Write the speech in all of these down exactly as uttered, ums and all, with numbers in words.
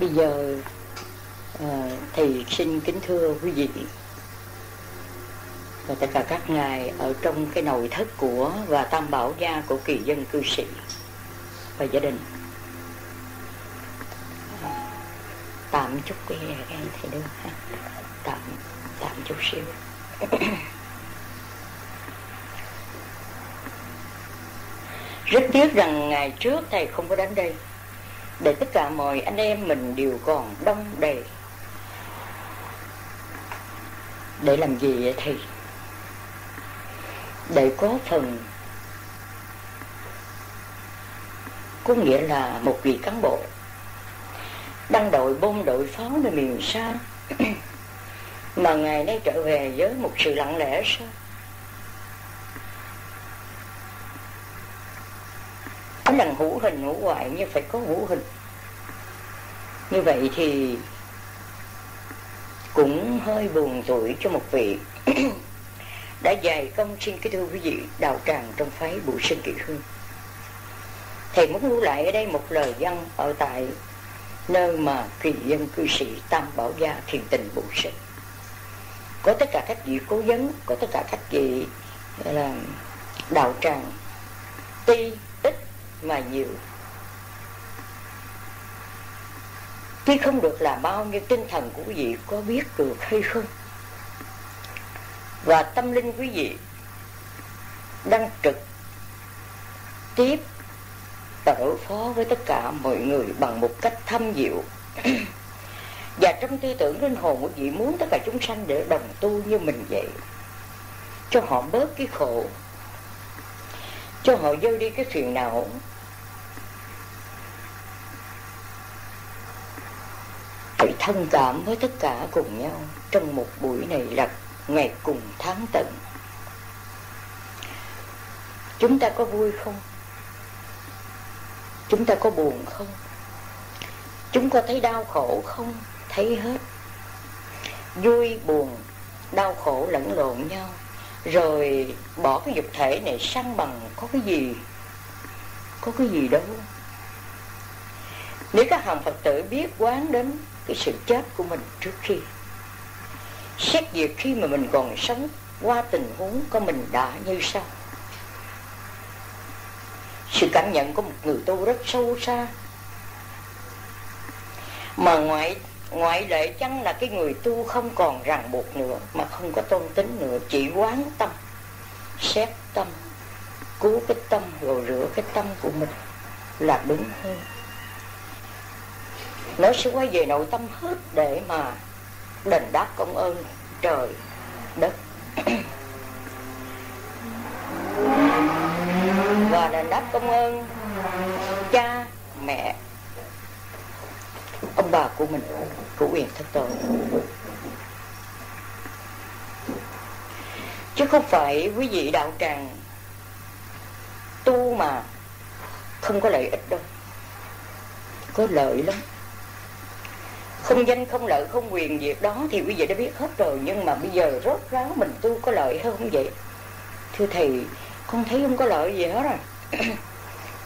Bây giờ à, thầy xin kính thưa quý vị và tất cả các ngài ở trong cái nội thất của và tam bảo gia của kỳ dân cư sĩ và gia đình. Tạm chút cái này các em thấy được ha. Tạm, tạm chút xíu. Rất tiếc rằng ngày trước thầy không có đến đây để tất cả mọi anh em mình đều còn đông đầy. Để làm gì vậy thầy? Để có phần, có nghĩa là một vị cán bộ đăng đội bom đội pháo nơi miền xa mà ngày nay trở về với một sự lặng lẽ sao? Có lần hữu hình hữu hoại, nhưng phải có hữu hình. Như vậy thì cũng hơi buồn tuổi cho một vị đã dày công. Xin kính thưa quý vị đạo tràng trong phái Bửu Sơn Kỳ Hương, thầy muốn lưu lại ở đây một lời văn ở tại nơi mà kỳ dân cư sĩ Tam Bảo Gia Thiền Tịnh Bửu Sơn có tất cả các vị cố vấn, có tất cả các vị là đạo tràng tuy ít mà nhiều, tuy không được là bao nhiêu. Tinh thần của quý vị có biết được hay không, và tâm linh quý vị đang trực tiếp và đối phó với tất cả mọi người bằng một cách thâm diệu. Và trong tư tưởng linh hồn của vị muốn tất cả chúng sanh để đồng tu như mình vậy, cho họ bớt cái khổ, cho họ dơi đi cái phiền não. Phải thông cảm với tất cả cùng nhau trong một buổi này là ngày cùng tháng tận. Chúng ta có vui không? Chúng ta có buồn không? Chúng ta thấy đau khổ không? Thấy hết. Vui, buồn, đau khổ lẫn lộn nhau. Rồi bỏ cái dục thể này sang bằng có cái gì? Có cái gì đâu. Nếu các hàng Phật tử biết quán đến cái sự chết của mình trước khi, xét việc khi mà mình còn sống qua tình huống của mình đã như sau. Sự cảm nhận của một người tu rất sâu xa, mà ngoại, ngoại lệ chăng là cái người tu không còn ràng buộc nữa, mà không có tôn tính nữa, chỉ quán tâm, xét tâm, cứu cái tâm rồi rửa cái tâm của mình là đúng hơn. Nó sẽ quay về nội tâm hết để mà đền đáp công ơn trời đất. Và đền đáp công ơn cha, mẹ, ông bà của mình, của quyền thất tổ. Chứ không phải quý vị đạo tràng tu mà không có lợi ích đâu. Có lợi lắm. Không danh, không lợi, không quyền, việc đó thì quý vị đã biết hết rồi. Nhưng mà bây giờ rốt ráo mình tu có lợi hơn không vậy? Thưa thầy, con thấy không có lợi gì hết rồi.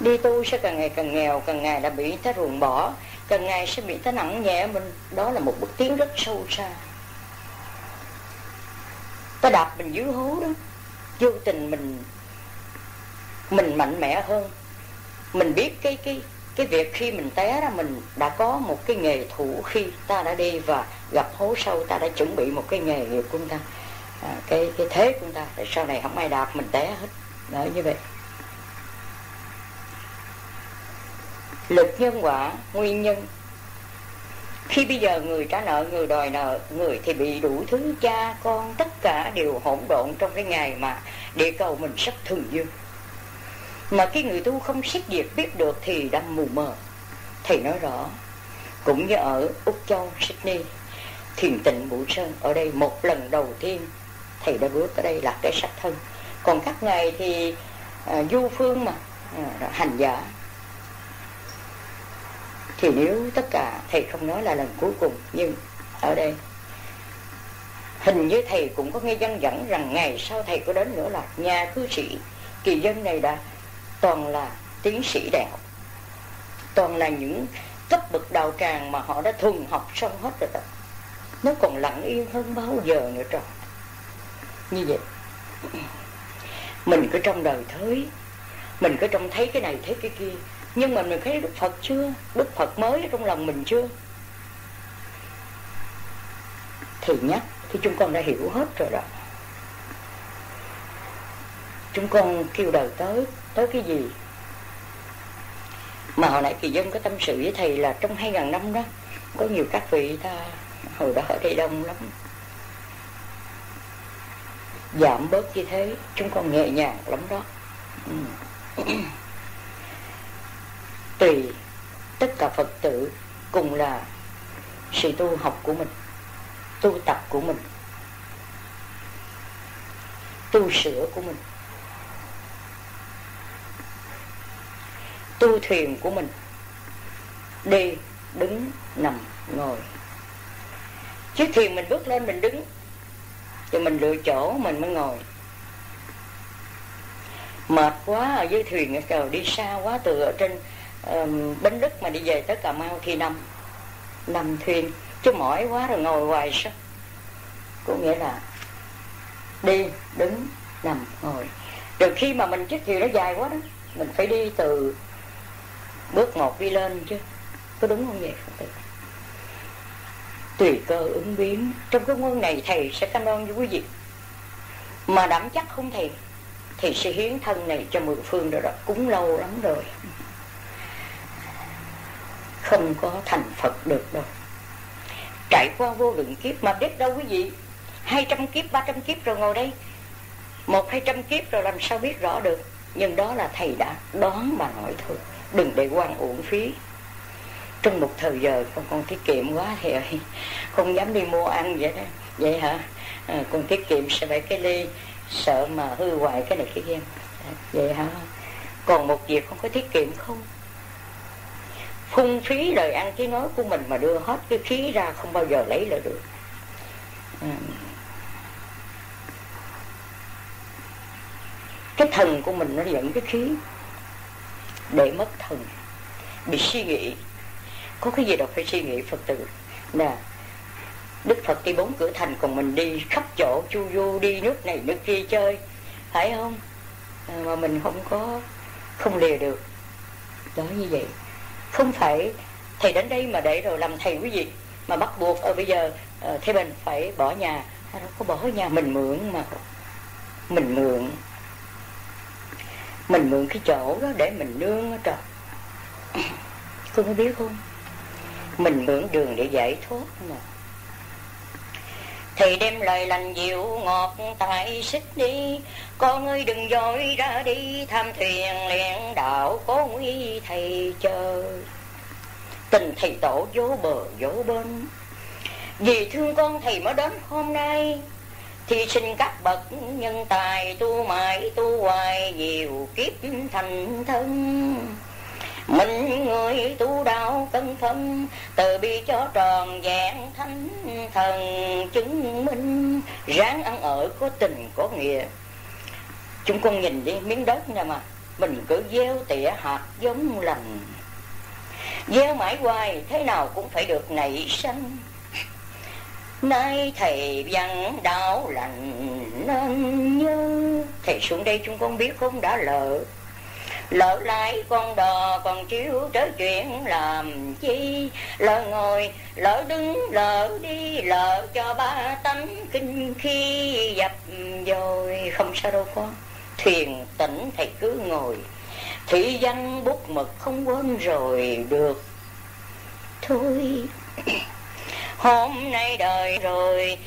Đi tu sẽ càng ngày càng nghèo, càng ngày đã bị ta ruồng bỏ, càng ngày sẽ bị ta nặng nhẹ mình. Đó là một bước tiến rất sâu xa. Ta đạp mình dưới hố đó, vô tình mình mình mạnh mẽ hơn. Mình biết cái cái cái việc khi mình té ra mình đã có một cái nghề thủ. Khi ta đã đi và gặp hố sâu, ta đã chuẩn bị một cái nghề nghiệp của ta, à, cái cái thế của ta để sau này không ai đạp mình té hết. Đó, như vậy lực nhân quả, nguyên nhân. Khi bây giờ người trả nợ, người đòi nợ, người thì bị đủ thứ, cha con tất cả đều hỗn độn trong cái ngày mà địa cầu mình sắp thường dương. Mà cái người tu không xét việc biết được thì đang mù mờ. Thầy nói rõ, cũng như ở Úc Châu, Sydney, Thiền Tịnh Bửu Sơn, ở đây một lần đầu tiên thầy đã bước ở đây là cái sắc thân. Còn các ngày thì à, du phương mà, à, hành giả. Thì nếu tất cả, thầy không nói là lần cuối cùng, nhưng ở đây hình như thầy cũng có nghe dân dẫn rằng ngày sau thầy có đến nữa là nhà cư sĩ kỳ dân này đã toàn là tiến sĩ đại học, toàn là những thấp bậc đạo tràng mà họ đã thuần học xong hết rồi đó, nó còn lặng yên hơn bao giờ nữa trời. Như vậy mình cứ trong đời thới, mình cứ trong thấy cái này thấy cái kia, nhưng mà mình thấy Đức Phật chưa, Đức Phật mới trong lòng mình chưa. Thì nhắc thì chúng con đã hiểu hết rồi đó. Chúng con kêu đời tới, tới cái gì? Mà hồi nãy Kỳ Dân có tâm sự với thầy là trong hai ngàn năm đó, có nhiều các vị ta hồi đó ở đây đông lắm. Giảm bớt như thế, chúng con nhẹ nhàng lắm đó. Tùy tất cả Phật tử cùng là sự tu học của mình, tu tập của mình, tu sửa của mình, tu thuyền của mình, đi, đứng, nằm, ngồi. Chiếc thuyền mình bước lên mình đứng, thì mình lựa chỗ mình mới ngồi. Mệt quá ở dưới thuyền, trời đi xa quá, từ ở trên um, Bến Lức mà đi về tới Cà Mau thì nằm, nằm thuyền, chứ mỏi quá rồi ngồi hoài sao. Có nghĩa là đi, đứng, nằm, ngồi. Rồi khi mà mình chiếc thuyền nó dài quá đó, mình phải đi từ bước một đi lên chứ. Có đúng không vậy Phật tử? Tùy cơ ứng biến. Trong cái môn này thầy sẽ cam đoan với quý vị, mà đảm chắc không thầy, thầy sẽ hiến thân này cho mười phương rồi đó, cúng lâu lắm rồi. Không có thành Phật được đâu. Trải qua vô lượng kiếp mà biết đâu quý vị, hai trăm kiếp, ba trăm kiếp rồi ngồi đây, Một hai trăm kiếp rồi làm sao biết rõ được. Nhưng đó là thầy đã đoán mà nói thôi, đừng để quan uổng phí. Trong một thời giờ con, con tiết kiệm quá thầy ơi, không dám đi mua ăn vậy đó. Vậy hả? À, con tiết kiệm sẽ phải cái ly, sợ mà hư hoại cái này cái kia. Vậy hả? Còn một việc con có tiết kiệm không? Phung phí lời ăn tiếng nói của mình mà đưa hết cái khí ra không bao giờ lấy lại được. À, cái thần của mình nó dẫn cái khí, để mất thần, bị suy nghĩ. Có cái gì đâu phải suy nghĩ Phật tử nè. Đức Phật đi bốn cửa thành, còn mình đi khắp chỗ chu du, đi nước này nước kia chơi, phải không? À, mà mình không có, không lìa được đó. Như vậy không phải thầy đến đây mà để rồi làm thầy quý vị, mà bắt buộc ở bây giờ à, thế mình phải bỏ nhà. À, đâu có bỏ nhà, mình mượn mà, mình mượn mình mượn cái chỗ đó để mình nương đó trời. Con có biết không? Mình mượn đường để giải thoát mà. Thầy đem lời lành dịu ngọt tại xích đi, con ơi đừng dội ra đi, tham thuyền luyện đạo có nguy thầy chờ. Tình thầy tổ dấu bờ dấu bên, vì thương con thầy mới đến hôm nay. Thì xin các bậc nhân tài tu mãi tu hoài, nhiều kiếp thành thân. Mình người tu đạo cân thân, từ bi cho tròn vẹn thánh thần chứng minh. Ráng ăn ở có tình có nghĩa. Chúng con nhìn đi miếng đất nè mà, mình cứ gieo tỉa hạt giống lành, gieo mãi hoài thế nào cũng phải được nảy sanh. Nay thầy văn đạo lành nên nhớ. Thầy xuống đây chúng con biết không, đã lỡ. Lỡ lái con đò còn chiếu trớ chuyện làm chi. Lỡ ngồi, lỡ đứng, lỡ đi, lỡ cho ba tánh kinh khi dập rồi. Không sao đâu con, thiền tĩnh thầy cứ ngồi, thủy văn bút mực không quên rồi được. Thôi hôm nay đời rồi,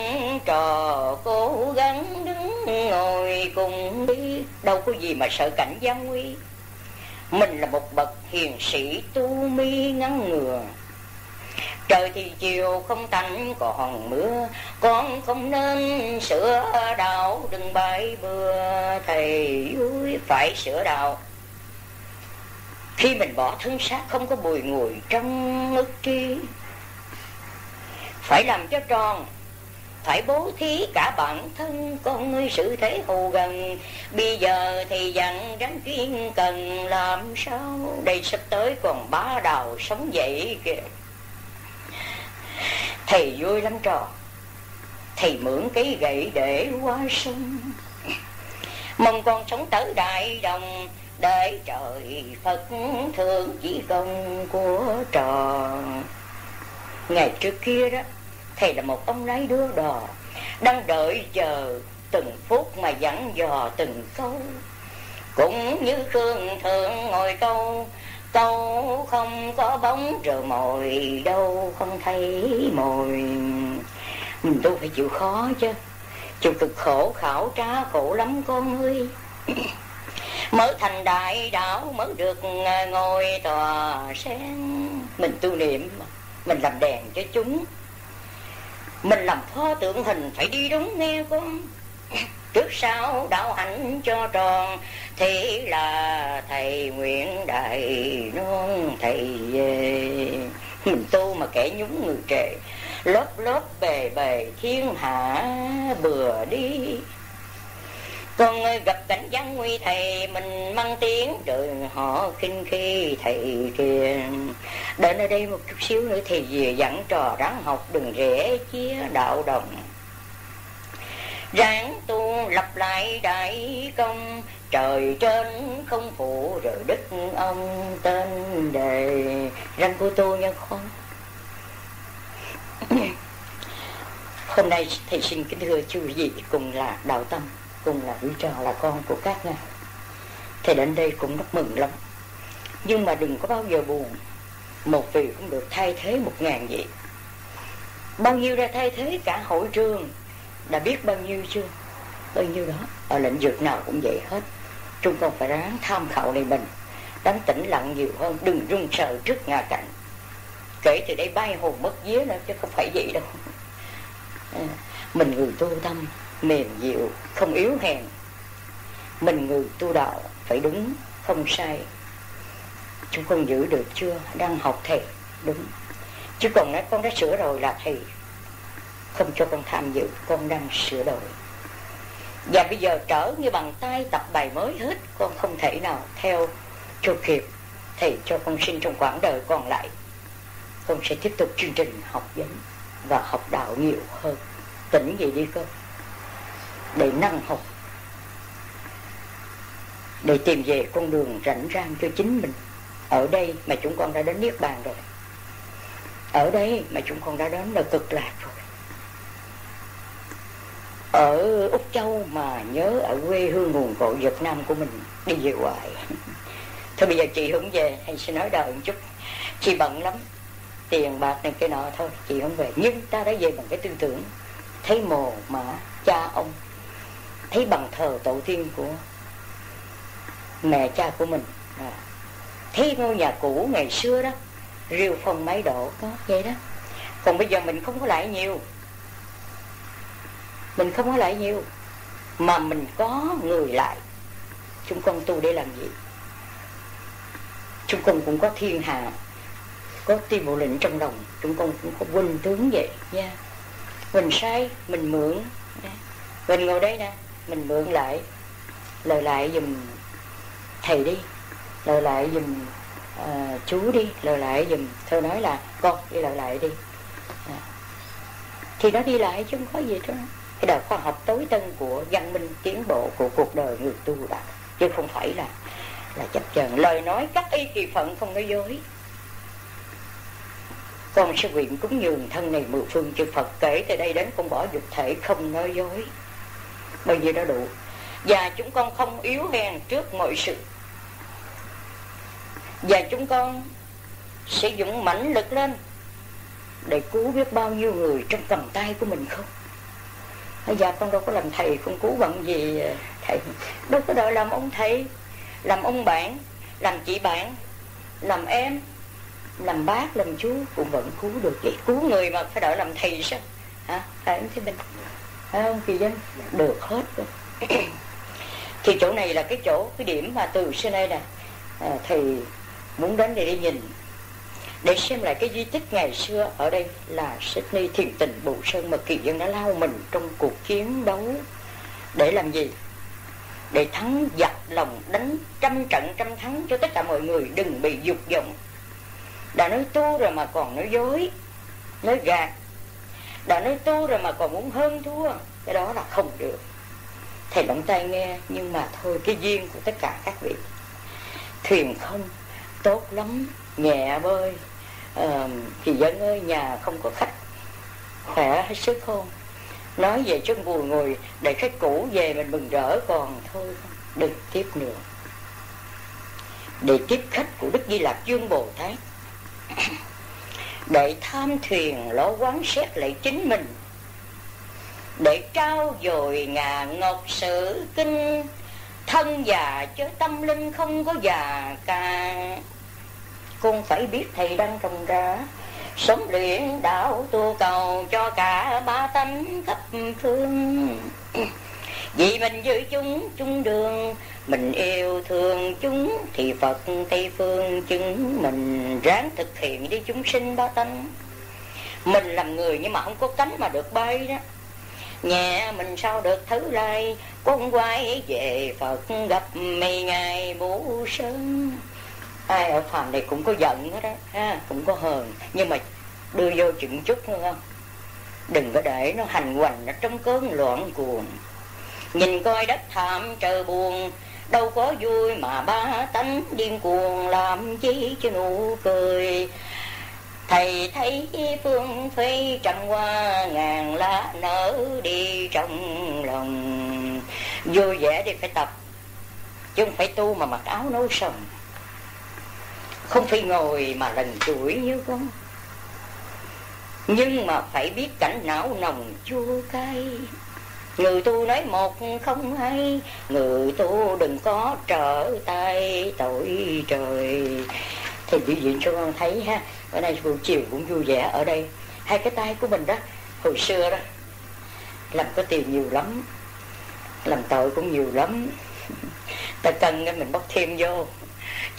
trò cố gắng đứng ngồi cùng đi. Đâu có gì mà sợ cảnh gian nguy. Mình là một bậc hiền sĩ tu mi ngăn ngừa. Trời thì chiều không tạnh còn mưa, con không nên sửa đạo đừng bãi bừa. Thầy vui phải sửa đạo khi mình bỏ thân xác không có bùi ngùi trong ức tri. Phải làm cho tròn phải bố thí cả bản thân con ngươi sự thế hù gần. Bây giờ thì dặn ráng chuyên cần làm sao đây sắp tới còn bá đạo sống dậy kìa. Thầy vui lắm trò, thầy mượn cái gậy để qua sông, mong con sống tới đại đồng để trời Phật thượng chỉ công của trò. Ngày trước kia đó, thầy là một ông lái đứa đò, đang đợi chờ từng phút mà dặn dò từng câu. Cũng như Khương Thượng ngồi câu, câu không có bóng rồi mồi đâu không thấy mồi. Mình tôi phải chịu khó chứ, chịu cực khổ khảo trá khổ lắm con ơi. Mới thành đại đạo mới được ngồi tòa sen. Mình tu niệm, mình làm đèn cho chúng, mình làm pho tượng hình phải đi đúng nghe con. Trước sau đạo hạnh cho tròn, thế là thầy nguyện đại non thầy về. Mình tu mà kẻ nhúng người trệ, lớp lớp bề bề thiên hạ bừa đi. Con ơi gặp cảnh gian nguy thầy, mình mang tiếng đời họ kinh khi thầy kia. Để nơi đây một chút xíu nữa thì về dặn trò ráng học đừng rẽ chia đạo đồng. Ráng tu lập lại đại công, trời trên không phụ rồi đức ông tên đề. Răng của tôi nha con. Hôm nay thầy xin kính thưa chư vị cùng là đạo tâm, cùng là quý trò là con của các ngài. Thầy đến đây cũng rất mừng lắm, nhưng mà đừng có bao giờ buồn. Một vị cũng được thay thế một ngàn vị. Bao nhiêu đã thay thế cả hội trường, đã biết bao nhiêu chưa? Bao nhiêu đó. Ở lĩnh vực nào cũng vậy hết. Chúng con phải ráng tham khảo này mình, ráng tĩnh lặng nhiều hơn, đừng run sợ trước ngã cảnh. Kể từ đây bay hồn mất vía nữa, chứ không phải vậy đâu. Mình người tu tâm mềm dịu, không yếu hèn. Mình người tu đạo phải đúng, không sai. Chúng con giữ được chưa? Đang học thầy đúng. Chứ còn nói con đã sửa rồi là thầy không cho con tham dự, con đang sửa đổi. Và bây giờ trở như bằng tay tập bài mới hết, con không thể nào theo cho kịp. Thầy cho con xin trong quãng đời còn lại, con sẽ tiếp tục chương trình học vấn và học đạo nhiều hơn. Tỉnh gì đi con, để năng học, để tìm về con đường rảnh rang cho chính mình. Ở đây mà chúng con đã đến Niết Bàn rồi, ở đây mà chúng con đã đến là cực lạc rồi. Ở Úc Châu mà nhớ ở quê hương nguồn cội Việt Nam của mình, đi về hoài. Thôi bây giờ chị không về, hay sẽ nói đợi một chút. Chị bận lắm, tiền bạc này cái nọ, thôi chị không về. Nhưng ta đã về bằng cái tư tưởng thấy mồ mả cha ông, thấy bằng thờ tổ tiên của mẹ cha của mình, thấy ngôi nhà cũ ngày xưa đó, rêu phong mấy độ có vậy đó. Còn bây giờ mình không có lại nhiều, mình không có lại nhiều mà mình có người lại. Chúng con tu để làm gì? Chúng con cũng có thiên hạ, có Ti Bộ Lĩnh trong lòng, chúng con cũng có huynh tướng vậy nha. Yeah. Mình sai mình mượn, mình ngồi đây nè, mình mượn lại lời lại dùm thầy đi, lời lại dùm uh, chú đi, lời lại dùm thơ nói là con đi lời lại đi à. Thì nó đi lại chứ không có gì đó. Cái đời khoa học tối tân của văn minh tiến bộ của cuộc đời người tu đạo, chứ không phải là là chập chờn lời nói các y kỳ phận không nói dối. Con sẽ nguyện cúng nhường thân này mười phương chư Phật, kể từ đây đến con bỏ dục thể không nói dối, bởi vì đó đủ. Và chúng con không yếu hèn trước mọi sự, và chúng con sẽ dũng mãnh lực lên để cứu biết bao nhiêu người trong tầm tay của mình không. Dạ con đâu có làm thầy, con cứu bằng gì thầy, đâu có đợi làm ông thầy, làm ông bạn, làm chị bạn, làm em, làm bác, làm chú cũng vẫn cứu được vậy. Cứu người mà phải đợi làm thầy sao hả? Phải không thế mình, phải không Kỳ Dân? Được hết rồi. Thì chỗ này là cái chỗ, cái điểm mà từ xưa nay nè à, thầy muốn đến để đi nhìn, để xem lại cái di tích ngày xưa ở đây là Sydney, Thiền Tịnh Bửu Sơn, mà kỳ dân đã lao mình trong cuộc chiến đấu để làm gì? Để thắng giặc lòng, đánh trăm trận trăm thắng cho tất cả mọi người đừng bị dục vọng. Đã nói tu rồi mà còn nói dối, nói gạt. Đã nói tu rồi mà còn muốn hơn thua, cái đó là không được. Thầy động tay nghe, nhưng mà thôi, cái duyên của tất cả các vị. Thuyền không tốt lắm, nhẹ bơi. ờ, Thì dân ơi, nhà không có khách, khỏe hết sức không? Nói về chân vùi ngồi, để khách cũ về mình mừng rỡ, còn thôi đừng tiếp nữa. Để tiếp khách của Đức Di Lạc Dương Bồ Tát, để tham thuyền lo quán xét lại chính mình, để trao dồi ngà ngọc sử kinh. Thân già chứ tâm linh không có già cả. Con phải biết thầy đang trồng ra sống luyện đạo tu cầu cho cả ba tánh khắp phương. Vì mình giữ chúng chung đường, mình yêu thương chúng thì Phật Tây Phương chứng. Mình ráng thực hiện đi chúng sinh ba tánh. Mình làm người nhưng mà không có cánh mà được bay đó. Nhẹ mình sao được thứ lai, con quay về Phật gặp mày ngài Bửu Sơn. Ai ở phàm này cũng có giận hết đó, ha, cũng có hờn, nhưng mà đưa vô chừng chút nữa không? Đừng có để nó hành hoành, nó trong cơn loạn cuồng. Nhìn coi đất thảm trời buồn, đâu có vui mà ba tánh điên cuồng. Làm chi cho nụ cười, thầy thấy phương phi trăm hoa ngàn lá nở đi trong lòng. Vui vẻ thì phải tập, chứ không phải tu mà mặc áo nấu sầm. Không phải ngồi mà lần chuỗi như con, nhưng mà phải biết cảnh não nồng chua cay. Người tu nói một không hay, người tu đừng có trở tay tội trời. Thì biểu diễn cho con thấy ha, bữa nay buổi chiều cũng vui vẻ ở đây. Hai cái tay của mình đó, hồi xưa đó, làm có tiền nhiều lắm, làm tội cũng nhiều lắm. Ta cần nên mình bóc thêm vô,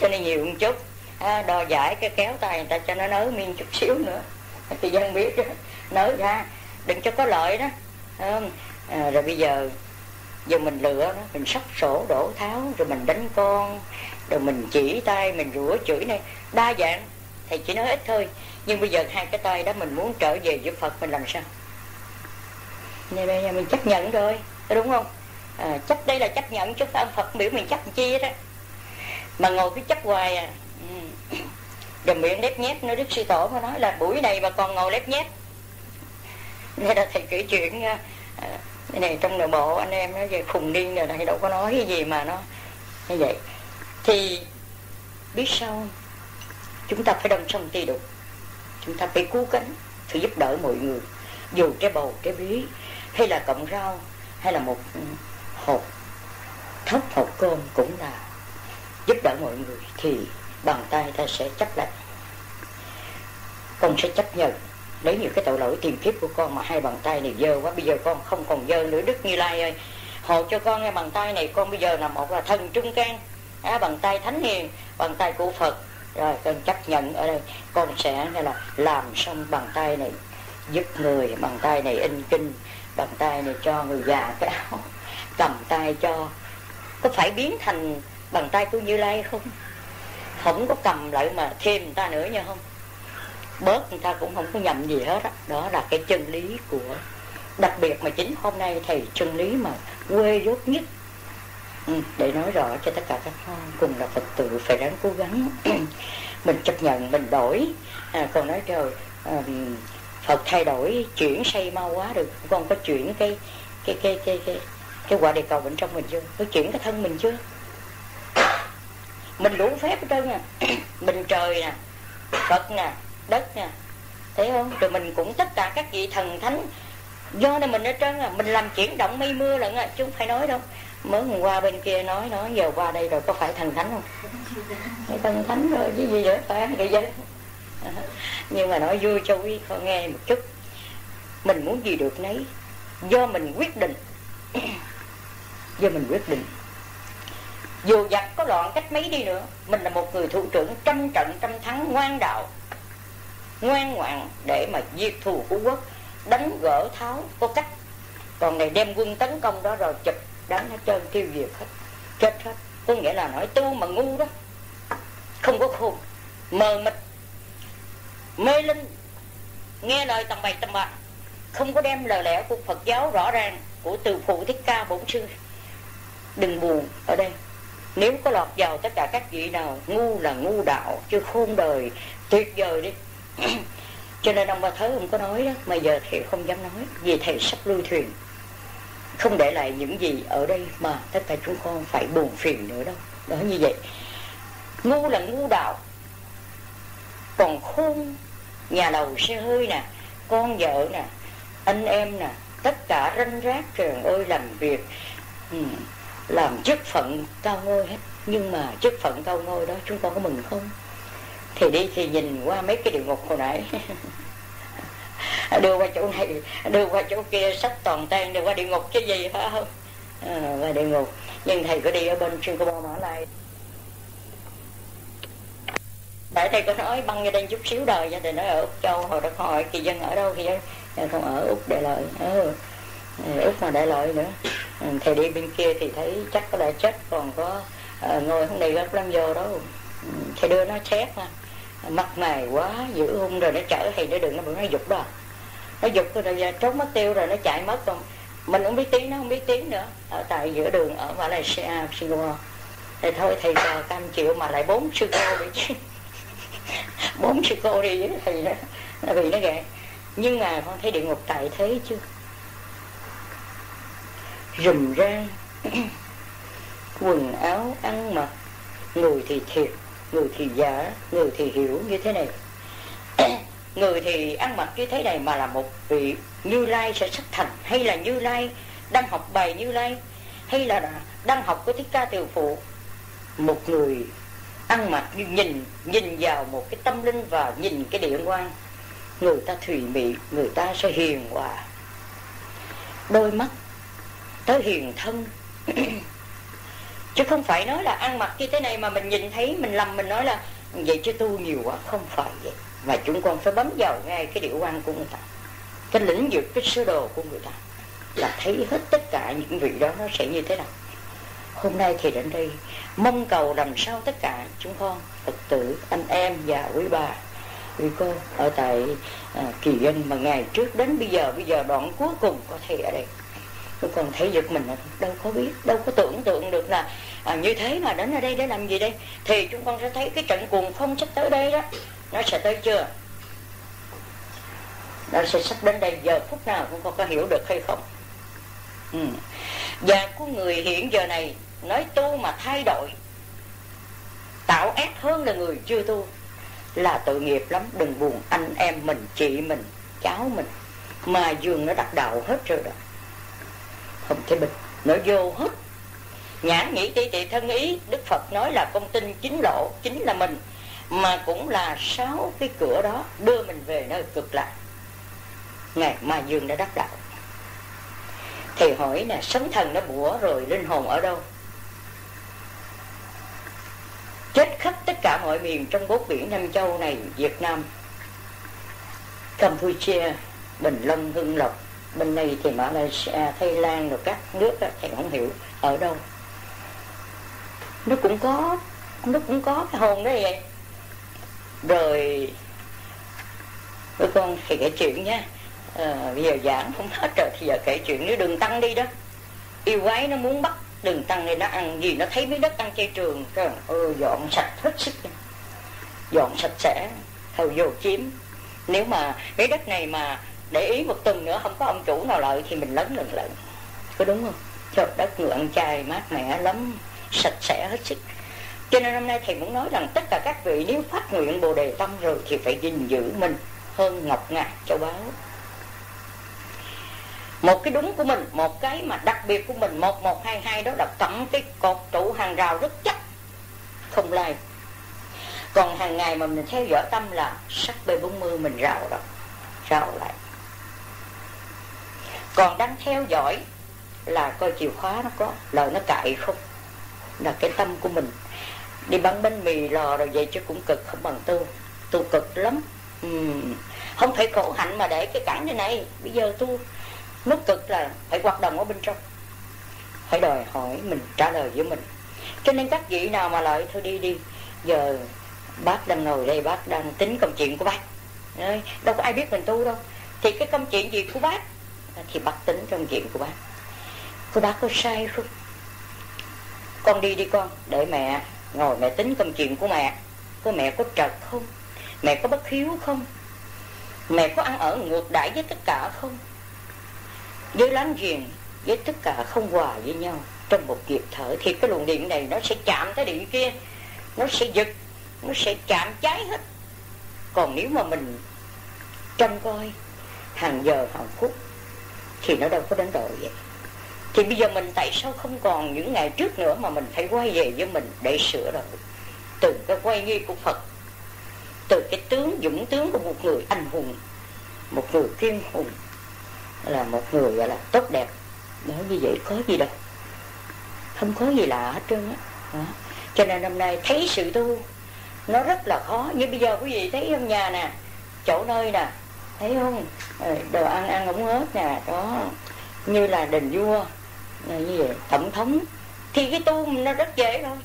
cho nên nhiều một chút. À, đò giải cái kéo tay người ta cho nó nới miên chút xíu nữa, thì dân biết đó, nới ra, đừng cho có lợi đó. À, rồi bây giờ, giờ mình lựa đó, mình sóc sổ đổ tháo, rồi mình đánh con, rồi mình chỉ tay, mình rủa chửi này, đa dạng. Thầy chỉ nói ít thôi, nhưng bây giờ hai cái tay đó mình muốn trở về với Phật mình làm sao? Nên bây giờ mình chấp nhận rồi, đúng không? À, chấp đây là chấp nhận, chứ ông Phật biểu mình chấp chi đó. Mà ngồi cứ chấp hoài à. Rồi miệng lép nhép nữa, Đức Sư Tổ mà nói là buổi này mà còn ngồi lép nhép. Nên là thầy kể chuyện à, này trong nội bộ anh em nó về khùng điên rồi, thầy đâu có nói cái gì mà nó như vậy. Thì biết sao không? Chúng ta phải đồng song ti đục, chúng ta phải cứu cánh, phải giúp đỡ mọi người. Dù trái bầu, trái bí, hay là cọng rau, hay là một hột thóc, hột cơm cũng là giúp đỡ mọi người. Thì bàn tay ta sẽ chấp lại. Con sẽ chấp nhận lấy nhiều cái tội lỗi tiền kiếp của con mà hai bàn tay này dơ quá. Bây giờ con không còn dơ nữa, Đức Như Lai ơi, hộ cho con nghe bàn tay này. Con bây giờ là một là thần trung can, à, bàn tay thánh hiền, bàn tay của Phật. Rồi con chấp nhận ở đây, con sẽ là làm xong bàn tay này giúp người, bàn tay này in kinh, bàn tay này cho người già cái áo, cầm tay cho. Có phải biến thành bàn tay của Như Lai không? Không có cầm lại mà thêm người ta nữa nha không? Bớt người ta cũng không có nhầm gì hết đó. Đó là cái chân lý của, đặc biệt mà chính hôm nay thầy chân lý mà quê dốt nhất. Ừ, để nói rõ cho tất cả các con cùng là Phật tử phải ráng cố gắng. Mình chấp nhận, mình đổi. À, còn nói rồi à, Phật thay đổi, chuyển xây mau quá được. Con có chuyển cái cái cái cái cái, cái quả địa cầu bên trong mình chưa? Có chuyển cái thân mình chưa? Mình đủ phép hết trơn nè, mình trời nè, Phật nè, đất nè, thấy không? Rồi mình cũng tất cả các vị thần thánh do nên mình hết trơn à. Mình làm chuyển động mây mưa lận à, chứ không phải nói đâu. Mới hôm qua bên kia nói nói giờ qua đây rồi có phải thần thánh không? Phải thần thánh rồi chứ gì nữa phải vậy chứ. Nhưng mà nói vui cho quý con nghe một chút. Mình muốn gì được nấy, do mình quyết định. Do mình quyết định. Dù giặc có loạn cách mấy đi nữa, mình là một người thủ trưởng trăm trận trăm thắng ngoan đạo. ngoan ngoãn để mà diệt thù của quốc, đánh gỡ tháo có cách. Còn này đem quân tấn công đó rồi chụp đánh hết trơn, tiêu diệt hết, chết hết. Có nghĩa là nói tu mà ngu đó, không có khôn, mờ mịt, mê linh, nghe lời tầm bậy tầm bạ, không có đem lời lẽ của Phật giáo rõ ràng, của từ phụ Thích Ca Bổn Sư. Đừng buồn ở đây. Nếu có lọt vào tất cả các vị nào ngu là ngu đạo, chứ khôn đời tuyệt vời đi. Cho nên ông Ba Thớ không có nói đó, mà giờ thầy không dám nói, vì thầy sắp lui thuyền, không để lại những gì ở đây mà tất cả chúng con phải buồn phiền nữa đâu. Đó như vậy. Ngu là ngu đạo, còn khôn nhà đầu xe hơi nè, con vợ nè, anh em nè, tất cả ranh rác trời ơi, làm việc làm chức phận cao ngôi hết. Nhưng mà chức phận cao ngôi đó chúng con có mừng không? Thì đi thì nhìn qua mấy cái địa ngục hồi nãy, đưa qua chỗ này, đưa qua chỗ kia, sắp toàn tan, đưa qua địa ngục chứ gì phải không? À, qua địa ngục. Nhưng thầy có đi ở bên Singapore, Mã Lai. Tại thầy có nói băng ra đây chút xíu đời ra, thầy nói ở Úc Châu, hồi đó hỏi kỳ dân ở đâu, kỳ dân không ở Úc Đại Lợi, ừ, Úc mà Đại Lợi nữa. Thầy đi bên kia thì thấy chắc có lẽ chết, còn có à, ngồi không đầy gấp lắm vô đó. Thầy đưa nó xét mà mặt mày quá dữ hung, rồi nó chở thầy nó đừng, nó nó giục đó, nó giục rồi trốn mất tiêu, rồi nó chạy mất. Còn mình không biết tiếng, nó không biết tiếng nữa, ở tại giữa đường ở Malaysia, Singapore. Thì thôi thầy cam chịu, mà lại bốn sư cô đi chứ, bốn sư cô đi với thầy đó, nó bị nó ghẹn. Nhưng mà con thấy địa ngục tại thế chưa? Rùm rang, quần áo ăn mặc, người thì thiệt, người thì giả, người thì hiểu như thế này. Người thì ăn mặc như thế này mà là một vị Như Lai sẽ sắp thành, hay là Như Lai đang học bài Như Lai, hay là đang học của Thích Ca Tiều Phụ. Một người ăn mặc như nhìn, nhìn vào một cái tâm linh và nhìn cái địa quan, người ta thùy mị, người ta sẽ hiền hòa, đôi mắt tới hiền thân. Chứ không phải nói là ăn mặc như thế này mà mình nhìn thấy mình lầm, mình nói là vậy chứ tu nhiều quá. Không phải vậy. Mà chúng con phải bấm vào ngay cái địa quan của người ta, cái lĩnh vực, cái sơ đồ của người ta, là thấy hết tất cả những vị đó nó sẽ như thế nào. Hôm nay thì đến đây mong cầu làm sao tất cả chúng con, Phật tử, anh em và quý bà, quý cô ở tại à, Kỳ Dân, mà ngày trước đến bây giờ, bây giờ đoạn cuối cùng có thầy ở đây, tôi còn thấy giật mình đâu có biết, đâu có tưởng tượng được là à, như thế mà đến ở đây để làm gì đây. Thì chúng con sẽ thấy cái trận cuồng phong sắp tới đây đó, nó sẽ tới chưa, nó sẽ sắp đến đây giờ phút nào, chúng con có hiểu được hay không? Ừ. Và của người hiện giờ này nói tu mà thay đổi, tạo ác hơn là người chưa tu, là tội nghiệp lắm. Đừng buồn, anh em mình, chị mình, cháu mình mà giường nó đặt đạo hết rồi đó, không thể bình, nó vô hết. Nhã nhĩ tỷ tị thân ý, Đức Phật nói là con tin chính lộ, chính là mình, mà cũng là sáu cái cửa đó đưa mình về nơi cực lạc. Ngày mà dương đã đắc đạo. Thì hỏi nè, sấm thần nó bủa rồi linh hồn ở đâu? Chết khắp tất cả mọi miền trong bốn biển Nam Châu này, Việt Nam, Campuchia, Bình Long, Hưng Lộc, bên này thì Malaysia, Thái Lan, rồi các nước đó, thầy không hiểu ở đâu. Nó cũng có, nó cũng có cái hồn đó vậy. Rồi với con thì kể chuyện nha, à, bây giờ giảng không hết rồi thì giờ kể chuyện. Nếu Đường Tăng đi đó, yêu quái nó muốn bắt Đường Tăng này, nó ăn gì, nó thấy miếng đất ăn chay trường, trời ơi dọn sạch hết sức, dọn sạch sẽ, hầu vô chiếm. Nếu mà cái đất này mà để ý một tuần nữa không có ông chủ nào lợi thì mình lấn lần lận, có đúng không? Cho đất ngựa ăn chay mát mẻ lắm, sạch sẽ hết sức. Cho nên hôm nay thầy muốn nói rằng tất cả các vị nếu phát nguyện Bồ Đề Tâm rồi thì phải gìn giữ mình hơn ngọc ngà châu báu. Một cái đúng của mình, một cái mà đặc biệt của mình, một một hai hai đó là cắm cái cột trụ hàng rào rất chắc, không lay. Còn hàng ngày mà mình theo dõi tâm là sắc B bốn mươi mình rào đó, rào lại. Còn đang theo dõi là coi chìa khóa nó có, lời nó cậy không, là cái tâm của mình. Đi bán bánh mì lò rồi vậy chứ cũng cực không bằng tu, tu cực lắm. ừ. Không thể khổ hạnh mà để cái cảnh như này. Bây giờ tu nút cực là phải hoạt động ở bên trong, phải đòi hỏi mình trả lời với mình. Cho nên các vị nào mà lại thôi đi đi, giờ bác đang ngồi đây, bác đang tính công chuyện của bác, đâu có ai biết mình tu đâu. Thì cái công chuyện gì của bác thì bác tính công chuyện của bác. Cô bác có sai không? Con đi đi con, để mẹ ngồi mẹ tính công chuyện của mẹ. Cô mẹ có trật không? Mẹ có bất hiếu không? Mẹ có ăn ở ngược đãi với tất cả không? Với láng giềng, với tất cả không hòa với nhau. Trong một kịp thở thì cái luồng điện này nó sẽ chạm tới điện kia, nó sẽ giật, nó sẽ chạm cháy hết. Còn nếu mà mình trông coi hàng giờ hàng phút thì nó đâu có đến độ vậy. Thì bây giờ mình tại sao không còn những ngày trước nữa mà mình phải quay về với mình để sửa đổi? Từ cái quay nghi của Phật, từ cái tướng dũng tướng của một người anh hùng, một người kiên hùng, là một người gọi là tốt đẹp. Nói như vậy có gì đâu, không có gì lạ hết trơn á. Cho nên năm nay thấy sự tu nó rất là khó. Như bây giờ quý vị thấy trong nhà nè, chỗ nơi nè, thấy không, đồ ăn ăn không hết nè, đó như là đình vua như vậy, tổng thống, thì cái tu nó rất dễ thôi.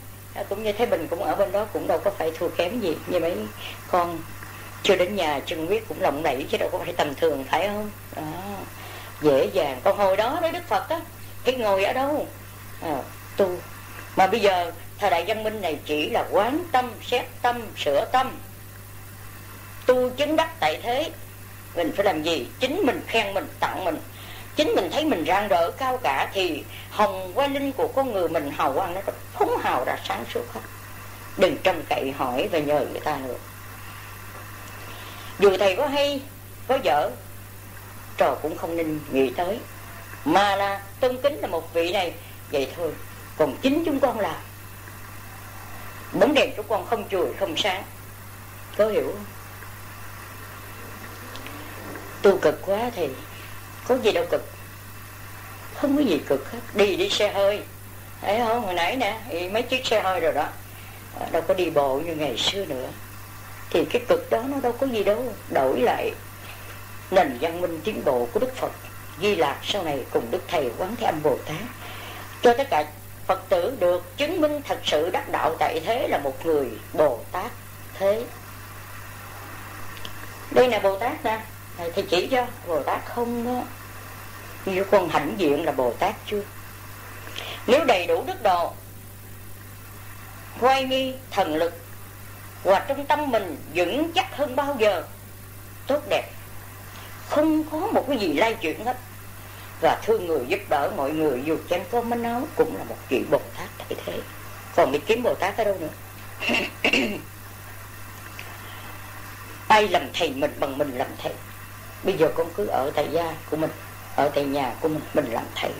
Cũng như Thái Bình cũng ở bên đó, cũng đâu có phải thua kém gì. Như mấy con chưa đến nhà chân quyết cũng lộng lẫy chứ đâu có phải tầm thường, phải không? Đó, dễ dàng. Còn hồi đó đó Đức Phật á, cái ngồi ở đâu à, tu. Mà bây giờ thời đại văn minh này chỉ là quán tâm, xét tâm, sửa tâm, tu chứng đắc tại thế. Mình phải làm gì? Chính mình khen mình, tặng mình. Chính mình thấy mình rạng rỡ cao cả thì hồng qua linh của con người mình, hào quang nó phóng hào ra sáng suốt hết. Đừng trông cậy hỏi và nhờ người ta nữa. Dù thầy có hay, có dở, trò cũng không nên nghĩ tới, mà là tôn kính là một vị này vậy thôi. Còn chính chúng con là bóng đèn chúng con không chùi không sáng, có hiểu không? Tu cực quá thì có gì đâu cực, không có gì cực hết. Đi đi xe hơi, thấy không, hồi nãy nè, mấy chiếc xe hơi rồi đó, đâu có đi bộ như ngày xưa nữa. Thì cái cực đó nó đâu có gì đâu. Đổi lại nền văn minh tiến bộ của Đức Phật Di Lạc sau này cùng Đức Thầy Quán Thế Âm Bồ Tát, cho tất cả Phật tử được chứng minh thật sự đắc đạo tại thế là một người Bồ Tát thế. Đây là Bồ Tát nè, thì chỉ cho Bồ Tát không đó. Như con hãnh diện là Bồ Tát chưa? Nếu đầy đủ đức độ, hoài nghi thần lực, và trong tâm mình vững chắc hơn bao giờ, tốt đẹp, không có một cái gì lay chuyển hết, và thương người giúp đỡ mọi người dù chén cơm manh áo cũng là một vị Bồ Tát tại thế. Còn đi kiếm Bồ Tát ở đâu nữa? Ai làm thầy mình bằng mình làm thầy. Bây giờ con cứ ở tại gia của mình, ở tại nhà của mình, mình làm thầy.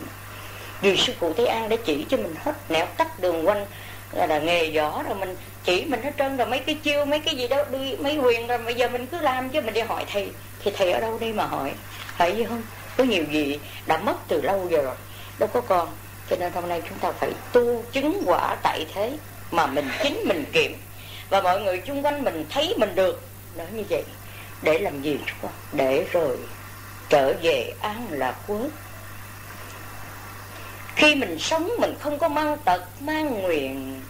Vì sư phụ Thế An đã chỉ cho mình hết nẻo tắt đường quanh, là, là nghề võ rồi, mình chỉ mình hết trơn rồi, mấy cái chiêu, mấy cái gì đó, đi, mấy quyền rồi. Bây giờ mình cứ làm chứ mình đi hỏi thầy, thì thầy ở đâu đây mà hỏi, phải gì không? Có nhiều gì đã mất từ lâu giờ rồi, đâu có còn. Cho nên hôm nay chúng ta phải tu chứng quả tại thế mà mình chính mình kiểm, và mọi người xung quanh mình thấy mình được. Nói như vậy để làm gì chúng con? Để rồi trở về an lạc quốc. Khi mình sống mình không có mang tật mang nguyện,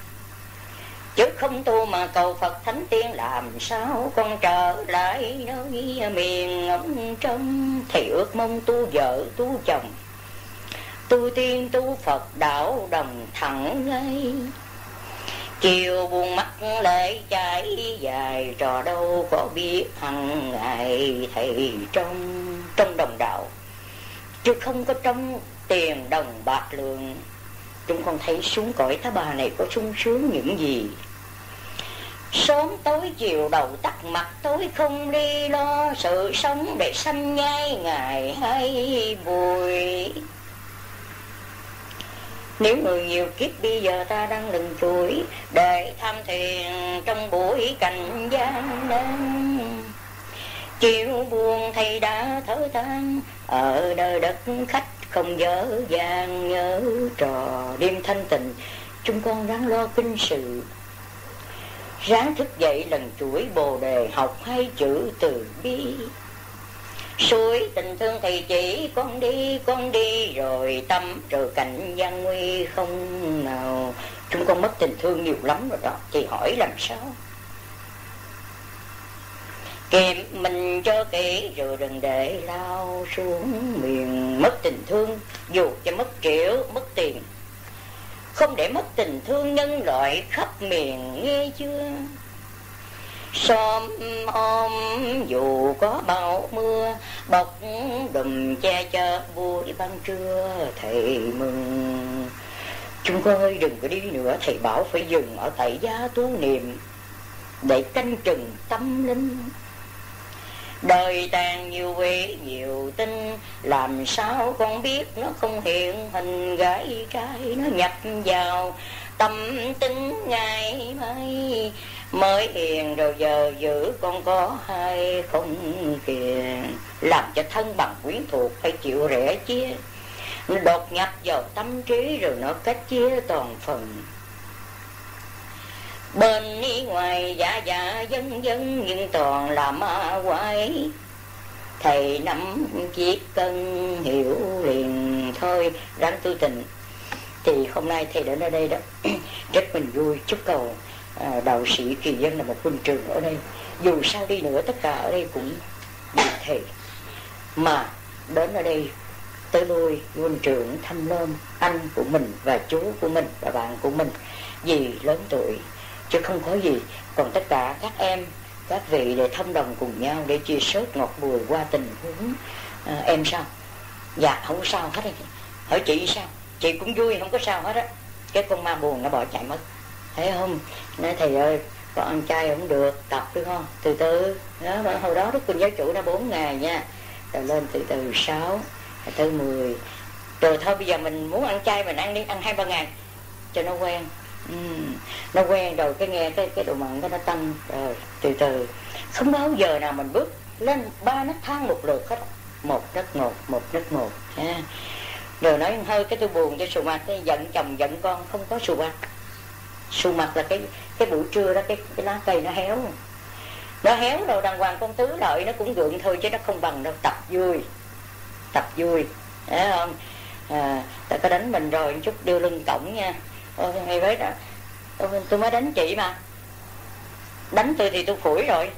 chứ không tu mà cầu Phật Thánh Tiên làm sao con trở lại nơi miền ngóng trông. Thì ước mong tu vợ tu chồng, tu tiên tu Phật đạo đồng thẳng ngay. Chiều buồn mắt lệ chảy dài, trò đâu có biết hằng ngày thầy trong trong đồng đạo, chứ không có trong tiền đồng bạc lượng. Chúng con thấy xuống cõi Thá Bà này có sung sướng những gì? Sớm tối chiều đầu tắt mặt tối, không đi lo sự sống để sanh nhai ngày hay buổi. Nếu người nhiều kiếp bây giờ ta đang lừng chuỗi, để tham thiền trong buổi cảnh gian đơn. Chiều buồn thầy đã thở than, ở đời đất khách không dở dàng nhớ trò. Đêm thanh tịnh chúng con ráng lo kinh sự, Ráng thức dậy lần chuỗi bồ đề, học hai chữ từ bi. Suối tình thương thì chỉ con đi, con đi rồi tâm trừ cảnh gian nguy không nào. Chúng con mất tình thương nhiều lắm rồi đó, thì hỏi làm sao? Kịp mình cho kỹ rồi đừng để lao xuống miền. Mất tình thương dù cho mất triệu, mất tiền, không để mất tình thương nhân loại khắp miền, nghe chưa? Xóm ôm dù có bão mưa, bọc đùm che chở buổi ban trưa thầy mừng. Chúng con ơi, đừng có đi nữa, thầy bảo phải dừng ở tại gia tu niệm để canh chừng tâm linh. Đời tàn nhiều quỷ nhiều tinh, làm sao con biết nó không hiện hình gái trai. Nó nhập vào tâm tính ngày mai mới hiền, rồi giờ giữ con có hay không kìa. Làm cho thân bằng quyến thuộc phải chịu rẻ chia, nó đột nhập vào tâm trí rồi nó cách chia toàn phần. Bên đi ngoài dạ dạ dân dân, nhưng toàn là ma quái. Thầy nắm chiếc cân hiểu liền thôi. Ráng tu tịnh. Thì hôm nay thầy đến ở đây đó rất mình vui. Chúc cầu à, đạo sĩ Kỳ Dân là một huynh trưởng ở đây. Dù sao đi nữa tất cả ở đây cũng vì thầy mà đến ở đây. Tới lui huynh trưởng thăm nom anh của mình và chú của mình và bạn của mình, vì lớn tuổi chứ không có gì. Còn tất cả các em, các vị để thông đồng cùng nhau để chia sớt ngọt bùi qua tình huống. À, em sao? Dạ không có sao hết. Hỏi chị sao? Chị cũng vui, không có sao hết á. Cái con ma buồn nó bỏ chạy mất, thấy không? Nói thầy ơi, con ăn chay không được, tập được không? Từ từ đó, mà hồi đó Đức Huỳnh Giáo Chủ đã bốn ngày nha, rồi lên từ từ sáu tới mười. Rồi thôi bây giờ mình muốn ăn chay mình ăn đi, ăn hai ba ngày cho nó quen. Ừ, nó quen rồi cái nghe cái cái độ mặn cái nó tăng rồi từ từ. Không bao giờ nào mình bước lên ba nấc thang một lượt hết, một nấc một, một nấc một ha. Rồi nói hơi cái tôi buồn tôi sù mặt, cái giận chồng giận con không có sù mặt. Sù mặt là cái cái buổi trưa đó cái, cái lá cây nó héo, nó héo rồi đàng hoàng con tứ lợi nó cũng gượng thôi chứ nó không bằng đâu. Tập vui, tập vui, thấy không? À, ta có đánh mình rồi chút đưa lưng cổng nha. Ôi ngày với đó tôi mới đánh chị mà, đánh tôi thì tôi phủi rồi,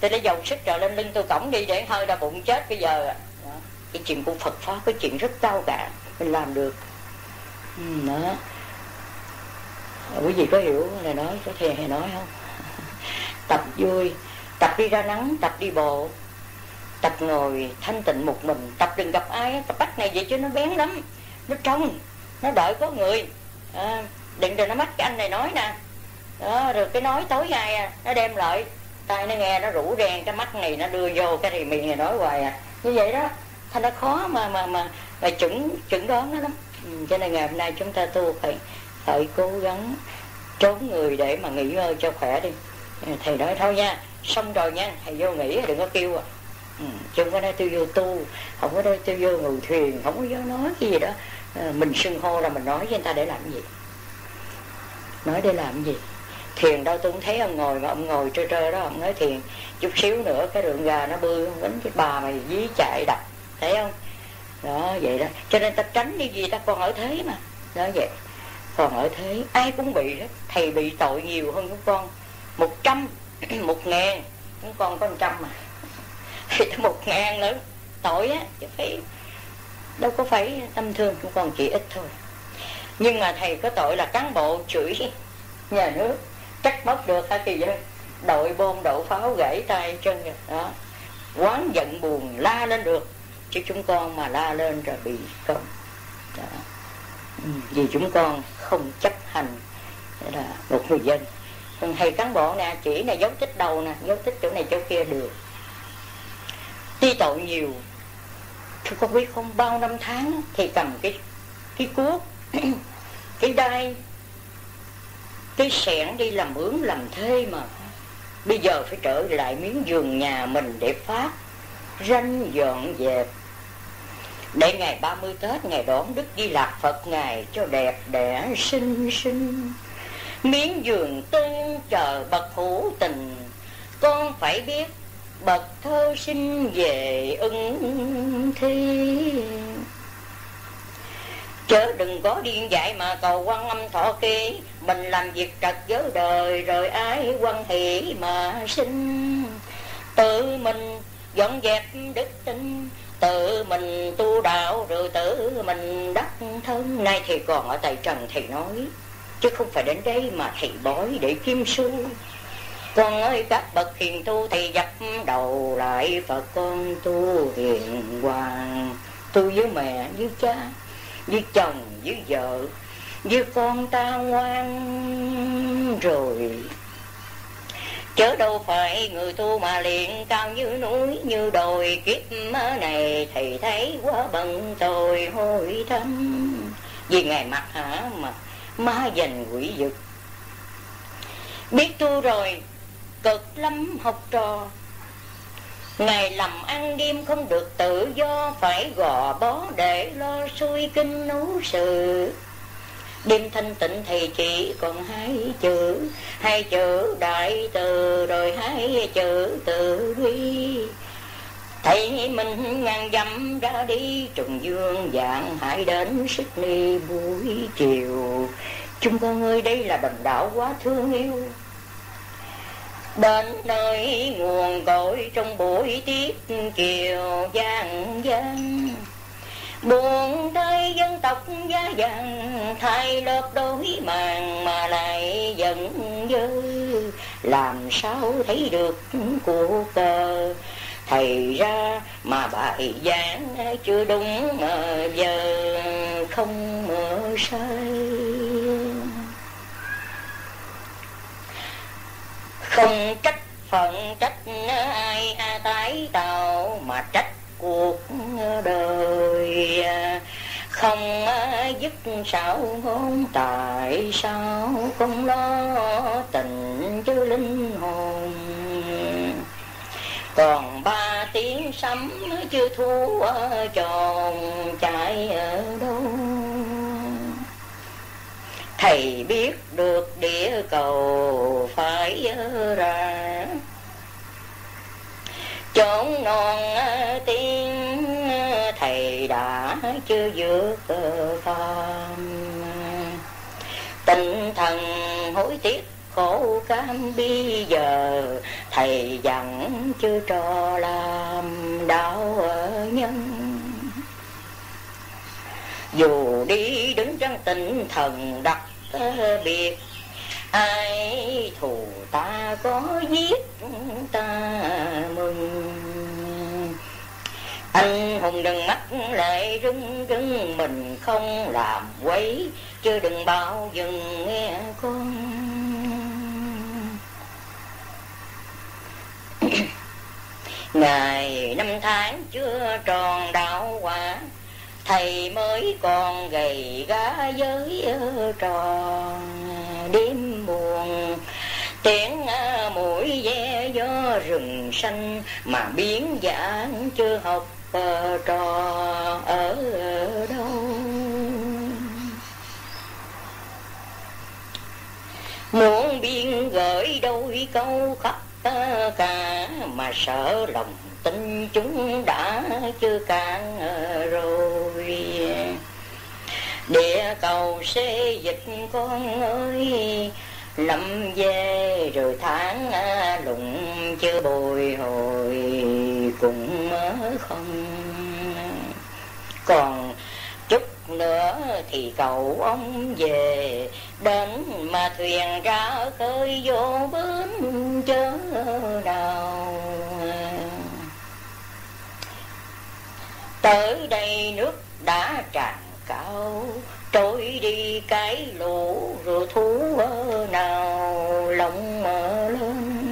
tôi đã dồn sức trở lên lưng tôi cõng đi để hơi ra bụng chết bây giờ. Đó, cái chuyện của Phật pháp cái chuyện rất cao cả, mình làm được. Ừ, đó quý vị có hiểu là nói có thề hay nói không? Tập vui, tập đi ra nắng, tập đi bộ, tập ngồi thanh tịnh một mình, tập đừng gặp ai. Tập bắt này vậy chứ nó bén lắm, nó trông nó đợi có người. À, đừng rồi nó mách cái anh này nói nè đó, rồi cái nói tối ngày à, nó đem lại tai nó nghe, nó rủ rèn cái mắt này nó đưa vô cái thì miệng này nói hoài à, như vậy đó thành nó khó mà mà mà mà chuẩn chuẩn đoán nó lắm. Ừ, cho nên ngày hôm nay chúng ta tu phải phải cố gắng trốn người để mà nghỉ ngơi cho khỏe đi. Thầy nói thôi nha, xong rồi nha, thầy vô nghỉ đừng có kêu à. Ừ, chứ không có nói tôi vô tu, không có nói tôi vô ngồi thuyền, không có vô nói cái gì đó. Mình xưng hô là mình nói với người ta để làm gì? Nói để làm gì? Thiền đâu tôi cũng thấy ông ngồi mà ông ngồi trơ trơ đó, ông nói thiền. Chút xíu nữa cái rượng gà nó bươi, ông đánh cái bà mà dí chạy đập, thấy không? Đó, vậy đó. Cho nên ta tránh đi gì ta còn ở thế mà. Đó vậy, còn ở thế, ai cũng bị hết. Thầy bị tội nhiều hơn các con. Một trăm, một ngàn, các con có một trăm mà. Thì tới một ngàn nữa, tội á, chứ phải... đâu có phải tâm thương, cũng còn chỉ ít thôi. Nhưng mà thầy có tội là cán bộ chửi nhà nước, trách móc được hả Kỳ Dân? Đội bom đổ pháo gãy tay chân rồi đó, quán giận buồn la lên được. Chứ chúng con mà la lên rồi bị công đó. Vì chúng con không chấp hành là một người dân. Thầy cán bộ nè, chỉ này dấu tích đầu nè, dấu tích chỗ này chỗ kia được. Tuy tội nhiều, chúng con biết không, bao năm tháng thì cầm cái cái cuốc, cái đai, cái xẻng đi làm mướn làm thuê mà. Bây giờ phải trở lại miếng giường nhà mình để phát ranh dọn dẹp, để ngày ba mươi Tết, ngày đón Đức Di Lạc Phật, ngày cho đẹp đẽ xinh xinh. miếng giường tư chờ bậc hữu tình, con phải biết bậc thơ sinh về ưng thi. Chớ đừng có điên dại mà cầu Quan Âm thọ ký, mình làm việc trật với đời rồi ai quan hỷ mà sinh. Tự mình dọn dẹp đức tin, tự mình tu đạo rồi tự mình đắc thân. Nay thầy còn ở tại trần thầy nói, chứ không phải đến đây mà thầy bói để kiếm xu. Con ơi các bậc hiền tu thầy dập đầu lại, Phật con tu hiền hoàng. Tu với mẹ, với cha, với chồng, với vợ, với con ta ngoan rồi. Chớ đâu phải người tu mà liền cao như núi như đồi, kiếp này thầy thấy quá bận tôi hối thâm. Vì ngày mặt hả mà ma dành quỷ dực. Biết tu rồi cực lắm học trò, ngày làm ăn đêm không được tự do, phải gò bó để lo xuôi kinh nú sự. Đêm thanh tịnh thì chỉ còn hai chữ, hai chữ đại từ rồi hai chữ từ bi. Thầy mình ngàn dặm ra đi, trùng dương dạng hãy đến Sydney buổi chiều. Chúng con ơi đây là đồng đạo quá thương yêu, đến nơi nguồn cội trong buổi tiếp chiều giang giang. Buồn tay dân tộc giá vàng, thay lớp đối màng mà lại giận dữ. Làm sao thấy được cuộc đời, thầy ra mà bài giảng chưa đúng giờ không mơ sai. Không trách phận trách ai a tái tạo, mà trách cuộc đời không dứt sao hôn. Tại sao không lo tình chứ linh hồn, còn ba tiếng sấm chưa thu tròn chạy ở đâu. Thầy biết được địa cầu phải ra, chốn non tiếng thầy đã chưa vượt phàm. Tinh thần hối tiếc khổ cam bây giờ, thầy dặn chưa cho làm đạo nhân. Dù đi đứng trong tinh thần đặc biệt, ai thù ta có giết ta mừng. Anh hùng đừng mắt lại rưng rưng, mình không làm quấy, chứ đừng bao dừng nghe con. Ngày năm tháng chưa tròn đạo quả, thầy mới còn gầy gá giới tròn. Đêm buồn tiếng mũi ve gió rừng xanh, mà biến giảng chưa học trò ở đâu. Muốn biên gửi đôi câu khắp cả, mà sợ lòng tin chúng đã chưa cạn rồi. Địa cầu xê dịch con ơi, lắm dê rồi tháng lụng chưa bồi hồi cũng không. Còn chút nữa thì cầu ông về, đến mà thuyền ra khơi vô bến chớ nào. Tới đây nước đã tràn cao, trôi đi cái lũ rồi thú nào lòng mở lên.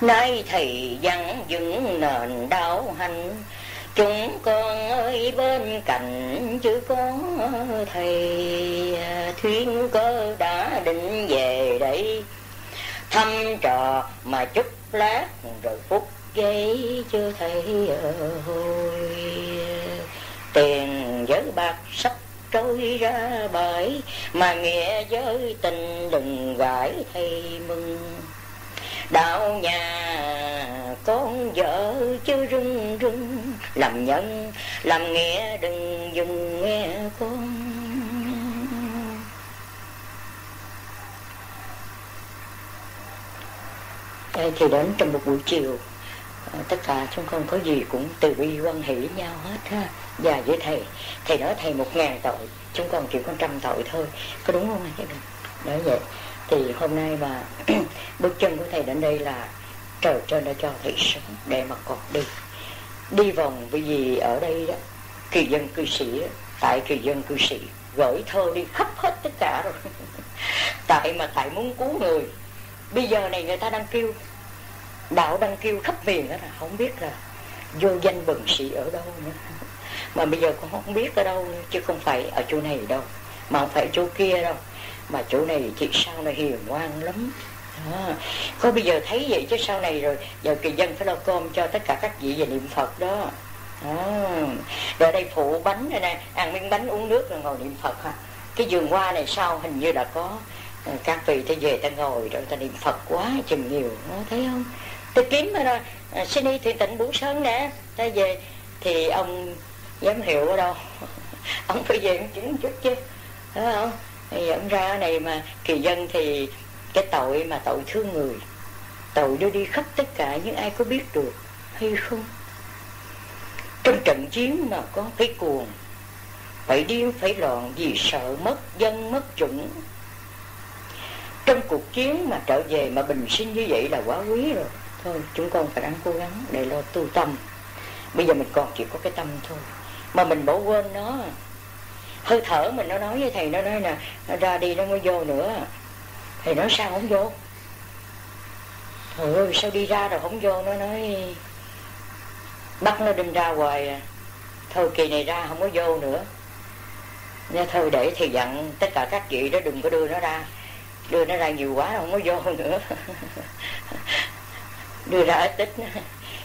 Nay thầy dặn vững nền đạo hành, chúng con ơi bên cạnh chứ có thầy. Thuyên cơ đã định về đây thăm trò, mà chút lát rồi phút giấy chưa thấy hồi. Tiền với bạc sắp trôi ra bãi, mà nghĩa giới tình đừng gãi thay mừng. Đạo nhà con vợ chứ rưng rưng, làm nhân làm nghĩa đừng dùng nghe con. Thì đến trong một buổi chiều, tất cả chúng con có gì cũng từ bi quan hỷ nhau hết ha. Và với thầy, thầy nói thầy một ngàn tội, chúng con chỉ có trăm tội thôi, có đúng không anh? Nói vậy thì hôm nay mà bước chân của thầy đến đây là trời trên đã cho thầy sống để mà còn đi đi vòng. Bởi vì ở đây đó, kỳ dân cư sĩ đó, tại kỳ dân cư sĩ gửi thơ đi khắp hết tất cả rồi tại mà tại muốn cứu người. Bây giờ này người ta đang kêu, đạo đang kêu khắp miền đó, là không biết là vô danh bần sĩ ở đâu nữa. Mà bây giờ con không biết ở đâu nữa, chứ không phải ở chỗ này đâu, mà không phải chỗ kia đâu, mà chỗ này chị sau này hiền ngoan lắm đó. Có bây giờ thấy vậy chứ sau này rồi giờ kỳ dân phải lo cơm cho tất cả các vị về niệm Phật đó, đó. Rồi ở đây phụ bánh đây nè, ăn miếng bánh uống nước rồi ngồi niệm Phật ha. Cái vườn hoa này sau hình như đã có các vị ta về ta ngồi rồi ta niệm Phật quá chừng nhiều đó, thấy không? Tôi kiếm rồi à, xin đi Thiền Tịnh Bửu Sơn nè, ta về thì ông giám hiệu ở đâu ông phải về chứng chút chứ, đúng không? Thì ông ra ở này mà kỳ dân thì cái tội mà tội thương người, tội đưa đi khắp tất cả, nhưng ai có biết được hay không? Trong trận chiến mà có phải cuồng, phải điên, phải loạn vì sợ mất dân mất chủng. Trong cuộc chiến mà trở về mà bình sinh như vậy là quá quý rồi. Thôi chúng con phải ăn cố gắng để lo tu tâm. Bây giờ mình còn chỉ có cái tâm thôi, mà mình bỏ quên nó. Hơi thở mình nó nói với thầy, nó nói là nó ra đi nó mới vô nữa. Thầy nói sao không vô? Trời ơi sao đi ra rồi không vô? Nó nói bắt nó đâm ra hoài à. Thôi kỳ này ra không có vô nữa. Nên thôi để thầy dặn tất cả các chị đó đừng có đưa nó ra. Đưa nó ra nhiều quá không có vô nữa đưa ra ít ít,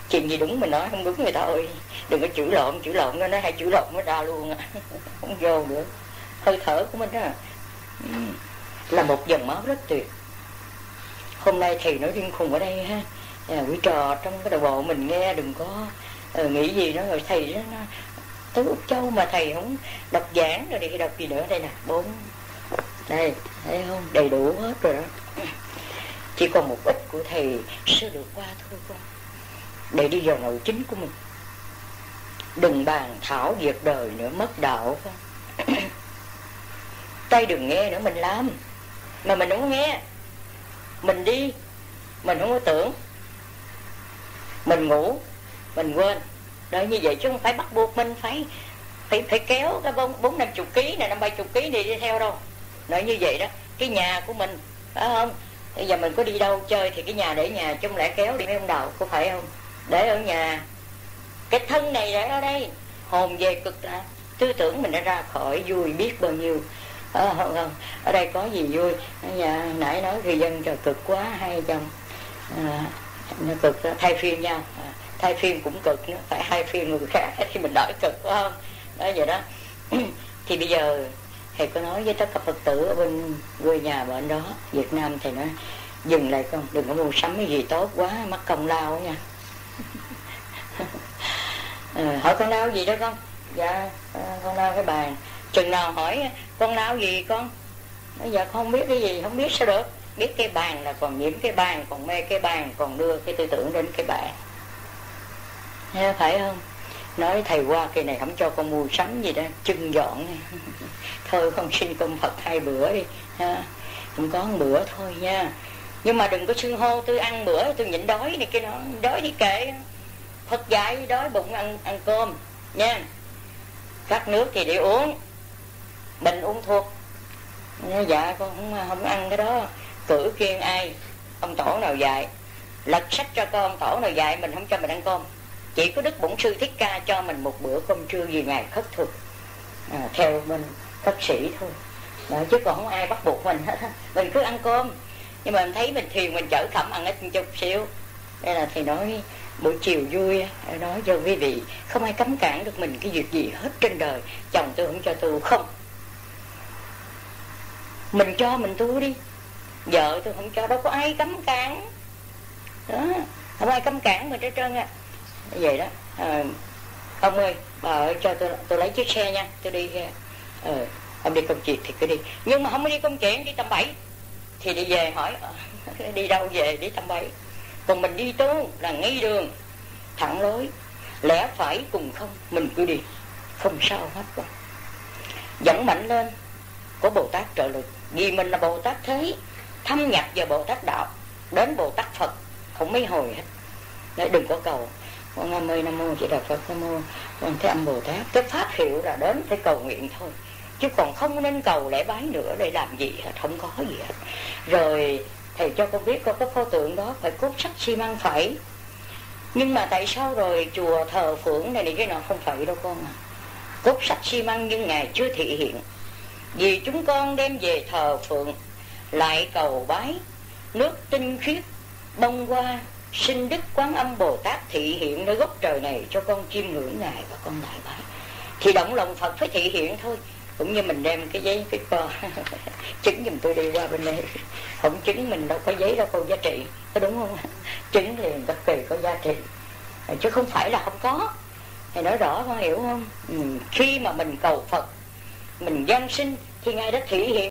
chuyện gì đúng mình nói, không đúng thì thôi đừng có chửi lộn. Chửi lộn nó nói hay chửi lộn nó ra luôn không vô nữa. Hơi thở của mình đó là một dòng máu rất tuyệt. Hôm nay thầy nói riêng khùng ở đây ha, à, quý trò trong cái đầu bộ mình nghe đừng có ừ, nghĩ gì đó. Rồi thầy đó nó tới Úc Châu mà thầy không đọc giảng rồi thì đọc gì nữa. Đây nè, bốn đây, thấy không? Đầy đủ hết rồi đó. Chỉ còn một ít của thầy sẽ được qua thôi con, để đi vào nội chính của mình. Đừng bàn thảo việc đời nữa, mất đạo con. Tay đừng nghe nữa, mình làm. Mà mình không nghe, mình đi, mình không có tưởng, mình ngủ, mình quên. Đó như vậy chứ không phải bắt buộc mình phải Phải, phải kéo cái bốn năm chục ký này, năm ba chục ký này đi theo đâu. Nói như vậy đó, cái nhà của mình, phải không? Bây giờ mình có đi đâu chơi thì cái nhà để nhà, chứ không lẽ kéo đi mấy ông đạo, có phải không? Để ở nhà, cái thân này để ở đây, hồn về cực lạc, tư tưởng mình đã ra khỏi vui biết bao nhiêu. Ở, không, ở đây có gì vui? Nhà, nãy nói thì dân trời cực quá, hai chồng, à, nó cực thay phiên nhau, à, thay phiên cũng cực nữa, phải hai phiên người khác thì mình đỡ cực, phải không? Đó vậy đó, thì bây giờ thầy có nói với tất cả Phật tử ở bên quê nhà bên đó, Việt Nam, thầy nói dừng lại con, đừng có mua sắm cái gì tốt quá, mắc công lao nha. À, hỏi con lao gì đó con? Dạ, con lao cái bàn. Chừng nào hỏi con lao gì con? Nói dạ con không biết cái gì, không biết sao được. Biết cái bàn là còn nhiễm cái bàn, còn mê cái bàn, còn đưa cái tư tưởng đến cái bàn. Nghe phải không? Nói thầy qua kỳ này không cho con mua sắm gì đó, chưng dọn. Thôi con xin cơm Phật hai bữa đi ha. Cũng có một bữa thôi nha. Nhưng mà đừng có xưng hô tôi ăn bữa, tôi nhịn đói này kia nó. Đói thì kệ, Phật dạy đói bụng ăn ăn cơm nha. Các nước thì để uống, bệnh uống thuốc. Dạ con không, không ăn cái đó. Cử kiên ai, ông tổ nào dạy. Lật sách cho con, ông tổ nào dạy mình không cho mình ăn cơm. Chỉ có Đức Bổn Sư Thích Ca cho mình một bữa cơm trưa vì Ngài khất thực à, theo mình bác sĩ thôi. Đó, chứ còn không ai bắt buộc mình hết. Mình cứ ăn cơm, nhưng mà mình thấy mình thiền mình chở khẩm ăn ít một chút xíu. Đây là thầy nói buổi chiều vui, nói cho quý vị không ai cấm cản được mình cái việc gì hết trên đời. Chồng tôi không cho tôi không, mình cho mình tu đi, vợ tôi không cho, đâu có ai cấm cản đó, không ai cấm cản mình hết trơn á. Vậy đó, à, ông ơi, bà ơi cho tôi tôi lấy chiếc xe nha, tôi đi. Ờ, ông đi công chuyện thì cứ đi, nhưng mà không có đi công chuyện, đi tầm bảy thì đi về hỏi đi đâu về, đi tầm bảy. Còn mình đi tu là ngay đường, thẳng lối, lẽ phải cùng không, mình cứ đi, không sao hết đâu. Dẫn mạnh lên, có Bồ Tát trợ lực, vì mình là Bồ Tát thế, thâm nhập vào Bồ Tát đạo, đến Bồ Tát Phật, không mấy hồi hết. Đấy, đừng có cầu, con Nam Mô, Nam Mô Chỉ Đạo Phật, Nam Mô, Quán Thế Âm Bồ Tát. Cái pháp hiệu là đến phải cầu nguyện thôi, chứ còn không nên cầu lễ bái nữa để làm gì hết, không có gì hết. Rồi thầy cho con biết có cái pho tượng đó phải cốt sắt xi măng phải, nhưng mà tại sao rồi chùa thờ phượng này này cái nọ không phải đâu con à. Cốt sắt xi măng nhưng Ngài chưa thị hiện, vì chúng con đem về thờ phượng lại cầu bái nước tinh khiết bông hoa, xin Đức Quán Âm Bồ Tát thị hiện nơi gốc trời này cho con chiêm ngưỡng Ngài và con lại bái. Thì động lòng Phật phải thị hiện thôi. Cũng như mình đem cái giấy cái co chứng giùm tôi đi qua bên đây, không chứng mình đâu có giấy đâu có giá trị, có đúng không? Chứng liền bất kỳ có giá trị, chứ không phải là không có. Thầy nói rõ con hiểu không? Ừ. Khi mà mình cầu Phật, mình giang sinh thì Ngài đã thể hiện.